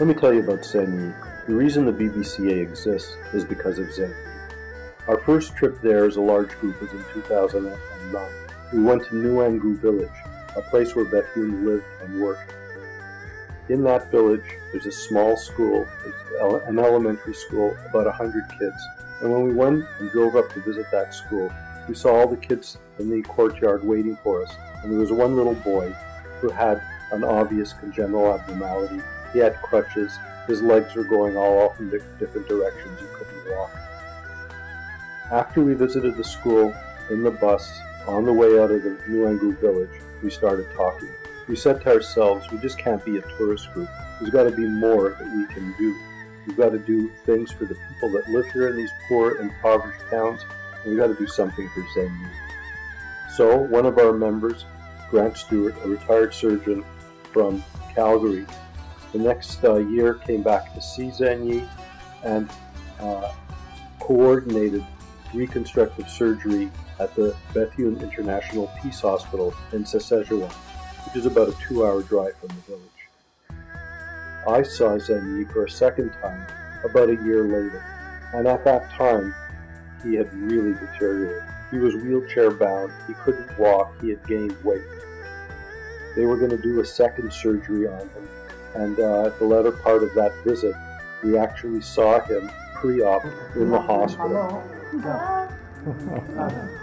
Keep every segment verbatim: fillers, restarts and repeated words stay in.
Let me tell you about Zhen Yi. The reason the B B C A exists is because of Zhen Yi. Our first trip there as a large group was in two thousand nine. We went to Nuangu village, a place where Bethune lived and worked. In that village, there's a small school, there's an elementary school, about one hundred kids. And when we went and drove up to visit that school, we saw all the kids in the courtyard waiting for us. And there was one little boy who had an obvious congenital abnormality. He had crutches. His legs were going all off in different directions. He couldn't walk. After we visited the school, in the bus, on the way out of the Nuangu village, we started talking. We said to ourselves, we just can't be a tourist group. There's got to be more that we can do. We've got to do things for the people that live here in these poor, impoverished towns, and we've got to do something for Zhen Yi. So one of our members, Grant Stewart, a retired surgeon from Calgary, the next uh, year came back to see Zhen Yi and uh, coordinated reconstructive surgery at the Bethune International Peace Hospital in Sichuan, which is about a two-hour drive from the village. I saw Zhen Yi for a second time about a year later, and at that time he had really deteriorated. He was wheelchair bound, he couldn't walk, he had gained weight. They were going to do a second surgery on him, and uh, at the latter part of that visit we actually saw him pre-op in the hospital. Hello. Hello.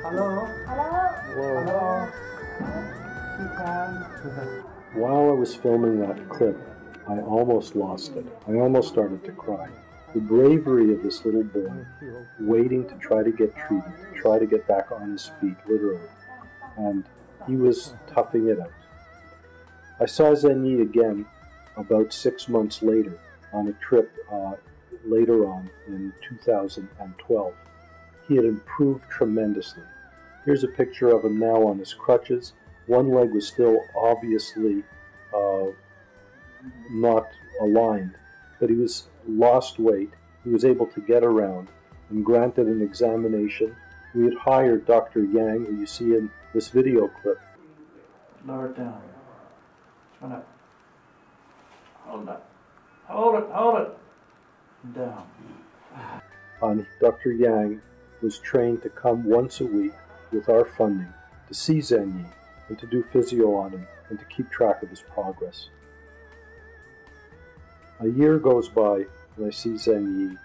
Hello. Hello. While I was filming that clip, I almost lost it. I almost started to cry. The bravery of this little boy, waiting to try to get treated, to try to get back on his feet, literally. And he was toughing it out. I saw Zhen Yi again about six months later on a trip uh, later on in two thousand twelve. He had improved tremendously. Here's a picture of him now on his crutches. One leg was still obviously uh, not aligned, but he was lost weight, he was able to get around, and granted an examination. We had hired Doctor Yang, who you see in this video clip. Lower it down. Turn up. Hold it. Hold it, hold it. Down. And Doctor Yang was trained to come once a week with our funding to see Zhen Yi and to do physio on him and to keep track of his progress. A year goes by and I see Zhen Yi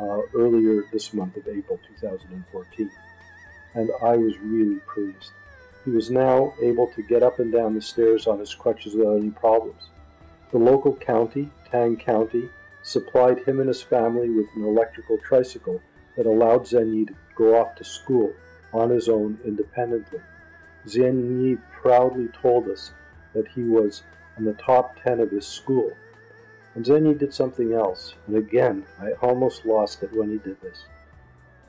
uh, earlier this month of April two thousand fourteen, and I was really pleased. He was now able to get up and down the stairs on his crutches without any problems. The local county, Tang County, supplied him and his family with an electrical tricycle that allowed Zhen Yi to go off to school on his own independently. Zhen Yi proudly told us that he was in the top ten of his school. And Zhen Yi did something else, and again, I almost lost it when he did this.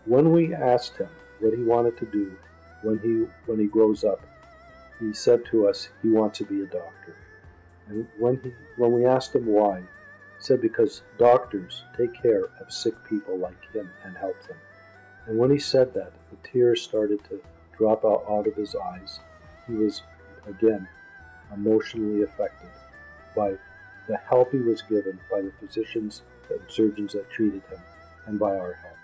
When we asked him what he wanted to do when he, when he grows up, he said to us he wants to be a doctor. And when, he, when we asked him why, he said because doctors take care of sick people like him and help them. And when he said that, the tears started to drop out, out of his eyes. He was, again, emotionally affected by the help he was given by the physicians and surgeons that treated him, and by our help.